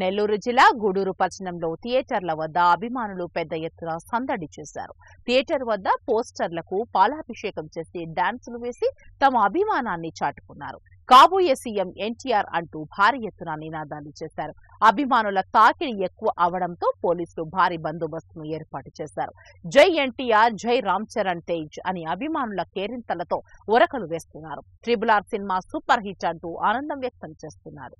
నెల్లూరు జిల్లా గూడూరు పట్టణంలో థియేటర్ల వద్ద అభిమానులు పెద్ద ఎత్తున సందడి చేశారు. థియేటర్ వద్ద పోస్టర్లకు పాలాభిషేకం చేసి డాన్సులు వేసి తమ అభిమానాన్ని చాటుకున్నారు. కాబోయే సీఎం ఎన్టీఆర్ అంటూ భారీ ఎత్తున నినాదాలు చేశారు. అభిమానుల తాకిడి ఎక్కువ అవడంతో పోలీసులు భారీ బందోబస్తును ఏర్పాటు చేశారు. జై ఎన్టీఆర్, జై రామ్ చరణ్ తేజ్ అని అభిమానుల కేరింతలతో ఉరకలు వేస్తున్నారు. Triple R cinema super hit అంటూ ఆనందం వ్యక్తం చేస్తున్నారు.